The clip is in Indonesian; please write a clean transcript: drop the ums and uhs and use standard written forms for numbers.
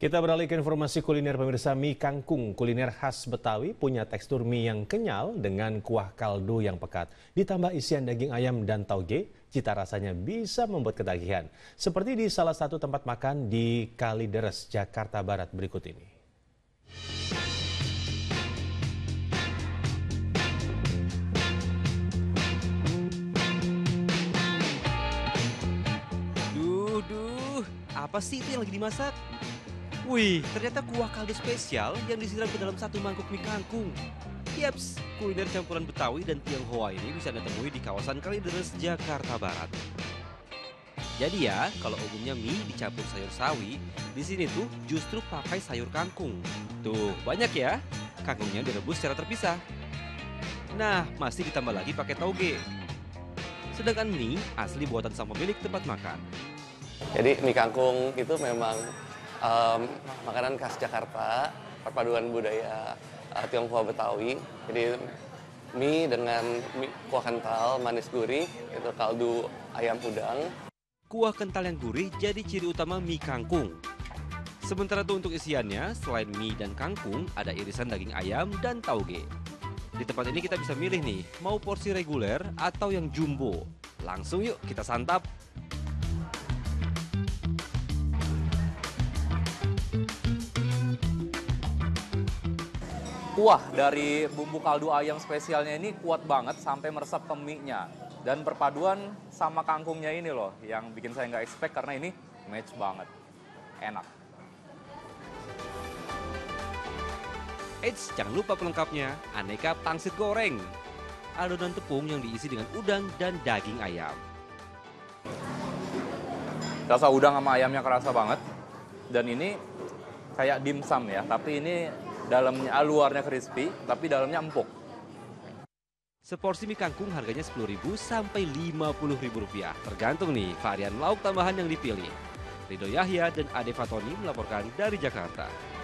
Kita beralih ke informasi kuliner pemirsa. Mie kangkung, kuliner khas Betawi, punya tekstur mie yang kenyal dengan kuah kaldu yang pekat. Ditambah isian daging ayam dan tauge, cita rasanya bisa membuat ketagihan. Seperti di salah satu tempat makan di Kalideres, Jakarta Barat berikut ini. Duh, apa sih itu yang lagi dimasak? Wih, ternyata kuah kaldu spesial yang disiram ke dalam satu mangkuk mie kangkung. Yaps, kuliner campuran Betawi dan Tiong Hoa ini bisa Anda temui di kawasan Kalideres, Jakarta Barat. Jadi ya, kalau umumnya mie dicampur sayur sawi, di sini tuh justru pakai sayur kangkung. Tuh, banyak ya. Kangkungnya direbus secara terpisah. Nah, masih ditambah lagi pakai tauge. Sedangkan mie asli buatan sang pemilik tempat makan. Jadi mie kangkung itu memang makanan khas Jakarta, perpaduan budaya Tiong Hoa Betawi. Jadi mie dengan mie kuah kental, manis gurih, itu kaldu ayam udang. Kuah kental yang gurih jadi ciri utama mie kangkung. Sementara itu untuk isiannya, selain mie dan kangkung, ada irisan daging ayam dan tauge. Di tempat ini kita bisa milih nih, mau porsi reguler atau yang jumbo. Langsung yuk kita santap. Kuah dari bumbu kaldu ayam spesialnya ini kuat banget sampai meresap ke mie-nya. Dan perpaduan sama kangkungnya ini loh yang bikin saya nggak expect karena ini match banget. Enak. Eits, jangan lupa pelengkapnya, aneka pangsit goreng. Adonan tepung yang diisi dengan udang dan daging ayam. Rasa udang sama ayamnya kerasa banget. Dan ini kayak dimsum ya, tapi ini dalamnya, luarnya crispy, tapi dalamnya empuk. Seporsi mie kangkung harganya Rp10.000 sampai Rp50.000. Tergantung nih varian lauk tambahan yang dipilih. Rido Yahya dan Ade Fatoni melaporkan dari Jakarta.